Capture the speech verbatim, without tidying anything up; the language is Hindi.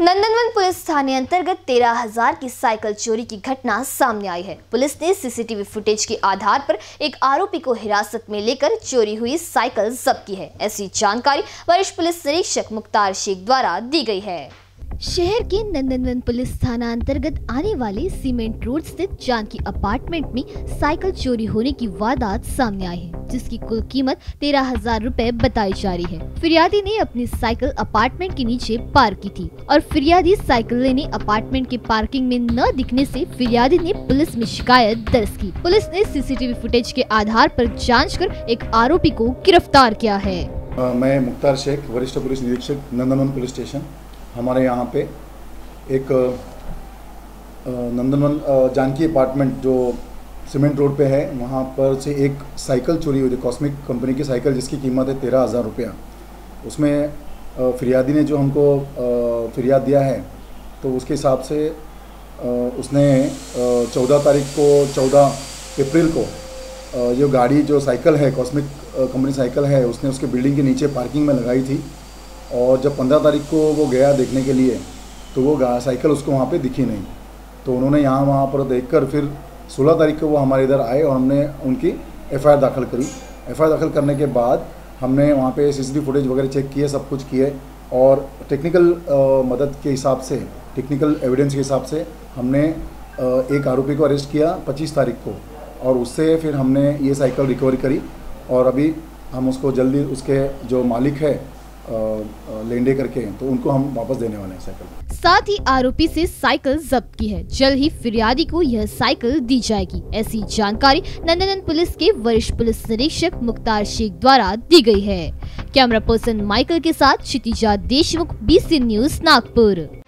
नंदनवन पुलिस थाने अंतर्गत तेरह हजार की साइकिल चोरी की घटना सामने आई है। पुलिस ने सीसीटीवी फुटेज के आधार पर एक आरोपी को हिरासत में लेकर चोरी हुई साइकिल जब्त की है। ऐसी जानकारी वरिष्ठ पुलिस निरीक्षक मुख्तार शेख द्वारा दी गई है। शहर के नंदनवन पुलिस थाना अंतर्गत आने वाले सीमेंट रोड स्थित जानकी अपार्टमेंट में साइकिल चोरी होने की वारदात सामने आई है, जिसकी कुल कीमत तेरह हजार रूपए बताई जा रही है। फिरियादी ने अपनी साइकिल अपार्टमेंट के नीचे पार्क की थी और फिरियादी साइकिल लेने अपार्टमेंट के पार्किंग में न दिखने से फिरियादी ने पुलिस में शिकायत दर्ज की। पुलिस ने सीसीटीवी फुटेज के आधार पर जाँच कर एक आरोपी को गिरफ्तार किया है। आ, मैं मुख्तार शेख, वरिष्ठ पुलिस निरीक्षक, नंदनवन पुलिस स्टेशन। हमारे यहाँ पे एक नंदनवन जानकी अपार्टमेंट जो सीमेंट रोड पे है, वहाँ पर से एक साइकिल चोरी हुई थी, कॉस्मिक कंपनी की साइकिल, जिसकी कीमत है तेरह हज़ार रुपया। उसमें फिरियादी ने जो हमको फिरियाद दिया है, तो उसके हिसाब से उसने चौदह तारीख को चौदह अप्रैल को जो गाड़ी जो साइकिल है, कॉस्मिक कंपनी साइकिल है, उसने उसके बिल्डिंग के नीचे पार्किंग में लगाई थी। और जब पंद्रह तारीख को वो गया देखने के लिए, तो वो साइकिल उसको वहाँ पे दिखी नहीं। तो उन्होंने यहाँ वहाँ पर देखकर फिर सोलह तारीख को वो हमारे इधर आए और हमने उनकी एफआईआर दाखिल करी। एफआईआर दाखिल करने के बाद हमने वहाँ पे सीसीटीवी फुटेज वगैरह चेक किए, सब कुछ किए, और टेक्निकल मदद के हिसाब से, टेक्निकल एविडेंस के हिसाब से हमने एक आरोपी को अरेस्ट किया पच्चीस तारीख को, और उससे फिर हमने ये साइकिल रिकवर करी। और अभी हम उसको जल्दी, उसके जो मालिक है लेंडे करके, तो उनको हम वापस देने वाले हैं साइकिल। साथ ही आरोपी से साइकिल जब्त की है। जल्द ही फिरियादी को यह साइकिल दी जाएगी। ऐसी जानकारी नंदनवन पुलिस के वरिष्ठ पुलिस निरीक्षक मुख्तार शेख द्वारा दी गई है। कैमरा पर्सन माइकल के साथ क्षितिज देशमुख, बीसी न्यूज, नागपुर।